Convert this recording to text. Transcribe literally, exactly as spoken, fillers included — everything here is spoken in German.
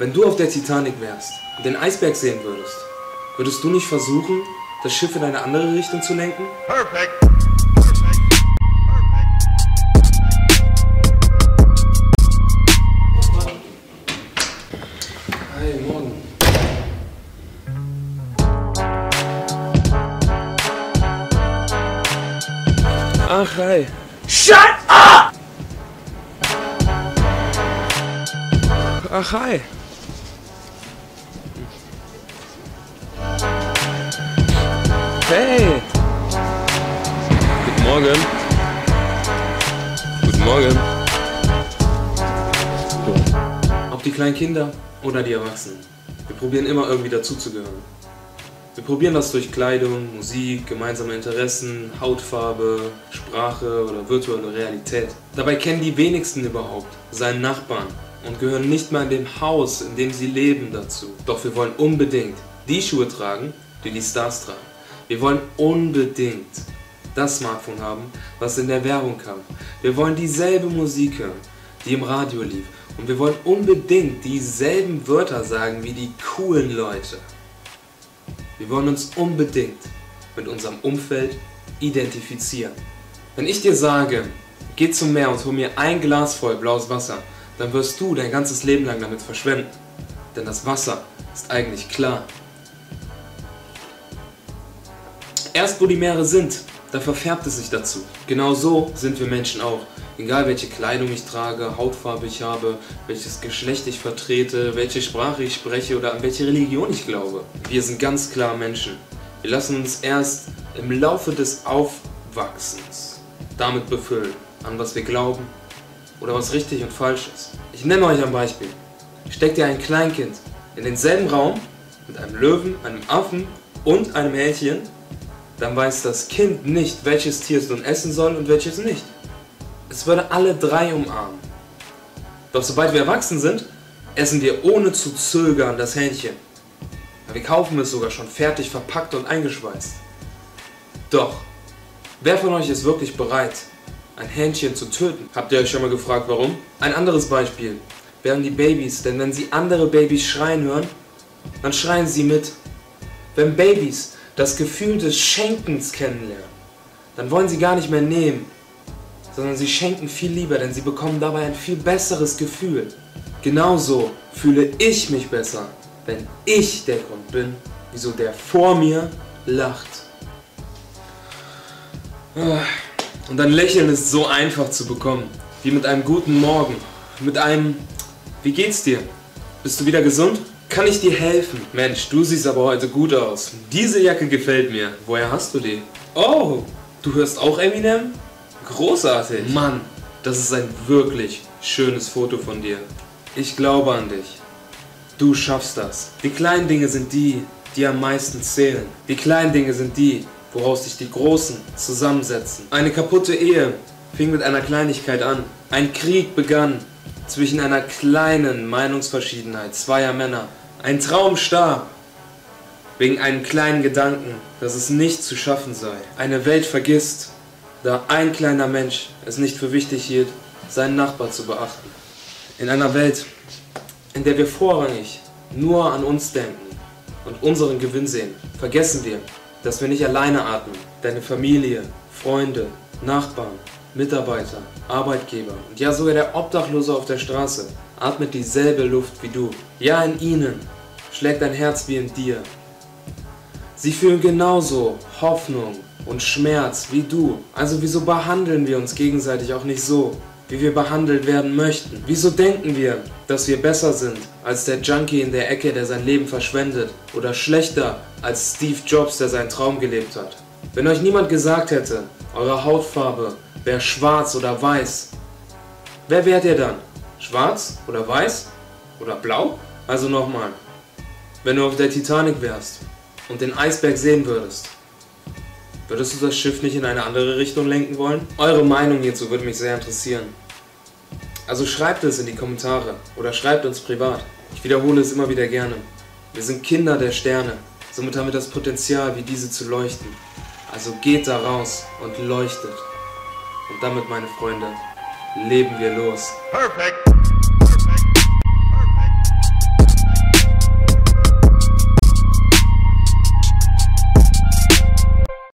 Wenn du auf der Titanic wärst und den Eisberg sehen würdest, würdest du nicht versuchen, das Schiff in eine andere Richtung zu lenken? Perfekt. Hey, morgen. Ach, hi. Shut up! Ach, hi. Hey! Guten Morgen. Guten Morgen. Ob die kleinen Kinder oder die Erwachsenen, wir probieren immer irgendwie dazuzugehören. Wir probieren das durch Kleidung, Musik, gemeinsame Interessen, Hautfarbe, Sprache oder virtuelle Realität. Dabei kennen die wenigsten überhaupt seinen Nachbarn und gehören nicht mal in dem Haus, in dem sie leben, dazu. Doch wir wollen unbedingt die Schuhe tragen, die die Stars tragen. Wir wollen unbedingt das Smartphone haben, was in der Werbung kam. Wir wollen dieselbe Musik hören, die im Radio lief. Und wir wollen unbedingt dieselben Wörter sagen wie die coolen Leute. Wir wollen uns unbedingt mit unserem Umfeld identifizieren. Wenn ich dir sage, geh zum Meer und hol mir ein Glas voll blaues Wasser, dann wirst du dein ganzes Leben lang damit verschwenden. Denn das Wasser ist eigentlich klar. Erst wo die Meere sind, da verfärbt es sich dazu. Genau so sind wir Menschen auch. Egal welche Kleidung ich trage, Hautfarbe ich habe, welches Geschlecht ich vertrete, welche Sprache ich spreche oder an welche Religion ich glaube. Wir sind ganz klar Menschen. Wir lassen uns erst im Laufe des Aufwachsens damit befüllen, an was wir glauben oder was richtig und falsch ist. Ich nenne euch ein Beispiel. Steckt ihr ein Kleinkind in denselben Raum mit einem Löwen, einem Affen und einem Hähnchen, dann weiß das Kind nicht, welches Tier es nun essen soll und welches nicht. Es würde alle drei umarmen. Doch sobald wir erwachsen sind, essen wir ohne zu zögern das Hähnchen. Wir kaufen es sogar schon fertig verpackt und eingeschweißt. Doch, wer von euch ist wirklich bereit, ein Hähnchen zu töten? Habt ihr euch schon mal gefragt, warum? Ein anderes Beispiel wären die Babys, denn wenn sie andere Babys schreien hören, dann schreien sie mit. Wenn Babys das Gefühl des Schenkens kennenlernen, dann wollen sie gar nicht mehr nehmen, sondern sie schenken viel lieber, denn sie bekommen dabei ein viel besseres Gefühl. Genauso fühle ich mich besser, wenn ich der Grund bin, wieso der vor mir lacht. Und ein Lächeln ist so einfach zu bekommen, wie mit einem guten Morgen, mit einem "Wie geht's dir? Bist du wieder gesund? Kann ich dir helfen? Mensch, du siehst aber heute gut aus. Diese Jacke gefällt mir. Woher hast du die? Oh, du hörst auch Eminem? Großartig. Mann, das ist ein wirklich schönes Foto von dir. Ich glaube an dich. Du schaffst das. Die kleinen Dinge sind die, die am meisten zählen. Die kleinen Dinge sind die, woraus sich die großen zusammensetzen. Eine kaputte Ehe fing mit einer Kleinigkeit an. Ein Krieg begann zwischen einer kleinen Meinungsverschiedenheit zweier Männer. Ein Traum starb wegen einem kleinen Gedanken, dass es nicht zu schaffen sei. Eine Welt vergisst, da ein kleiner Mensch es nicht für wichtig hielt, seinen Nachbar zu beachten. In einer Welt, in der wir vorrangig nur an uns denken und unseren Gewinn sehen, vergessen wir, dass wir nicht alleine atmen. Deine Familie, Freunde, Nachbarn, Mitarbeiter, Arbeitgeber und ja sogar der Obdachlose auf der Straße atmet dieselbe Luft wie du. Ja, in ihnen schlägt ein Herz wie in dir. Sie fühlen genauso Hoffnung und Schmerz wie du. Also wieso behandeln wir uns gegenseitig auch nicht so, wie wir behandelt werden möchten? Wieso denken wir, dass wir besser sind als der Junkie in der Ecke, der sein Leben verschwendet, oder schlechter als Steve Jobs, der seinen Traum gelebt hat? Wenn euch niemand gesagt hätte, eure Hautfarbe wäre schwarz oder weiß, wer wärt ihr dann? Schwarz oder weiß oder blau? Also nochmal, wenn du auf der Titanic wärst und den Eisberg sehen würdest, würdest du das Schiff nicht in eine andere Richtung lenken wollen? Eure Meinung hierzu würde mich sehr interessieren. Also schreibt es in die Kommentare oder schreibt uns privat. Ich wiederhole es immer wieder gerne. Wir sind Kinder der Sterne, somit haben wir das Potenzial, wie diese zu leuchten. Also geht da raus und leuchtet. Und damit, meine Freunde, leben wir los. Perfekt!